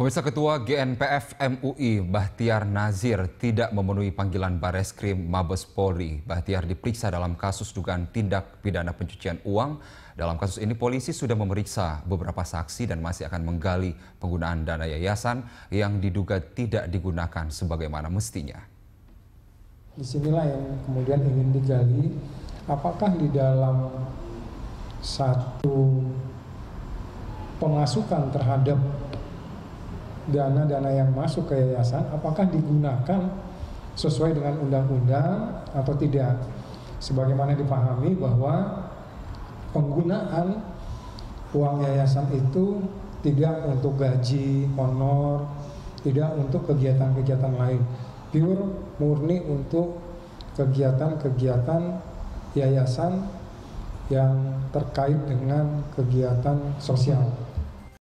Pemirsa, Ketua GNPF MUI Bachtiar Nasir tidak memenuhi panggilan Bareskrim Mabes Polri. Bachtiar diperiksa dalam kasus dugaan tindak pidana pencucian uang. Dalam kasus ini polisi sudah memeriksa beberapa saksi dan masih akan menggali penggunaan dana yayasan yang diduga tidak digunakan sebagaimana mestinya. Disinilah yang kemudian ingin digali, apakah di dalam satu pemasukan terhadap dana-dana yang masuk ke yayasan, apakah digunakan sesuai dengan undang-undang atau tidak. Sebagaimana dipahami bahwa penggunaan uang yayasan itu tidak untuk gaji, honor, tidak untuk kegiatan-kegiatan lain. Pure, murni untuk kegiatan-kegiatan yayasan yang terkait dengan kegiatan sosial.